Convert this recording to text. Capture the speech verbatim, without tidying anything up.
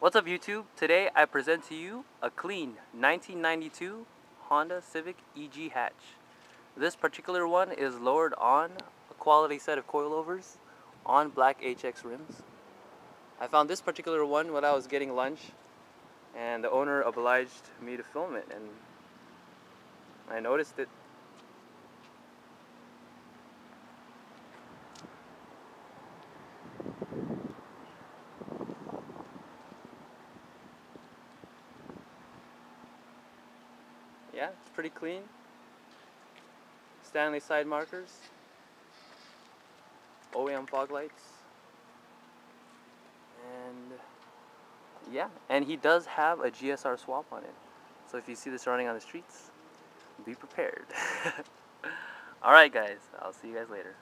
What's up YouTube? Today I present to you a clean nineteen ninety-two Honda Civic E G hatch. This particular one is lowered on a quality set of coilovers on black H X rims. I found this particular one when I was getting lunch and the owner obliged me to film it, and I noticed it. Yeah, it's pretty clean. Stanley side markers, O E M fog lights, and yeah, and he does have a G S R swap on it. So if you see this running on the streets, be prepared. Alright guys, I'll see you guys later.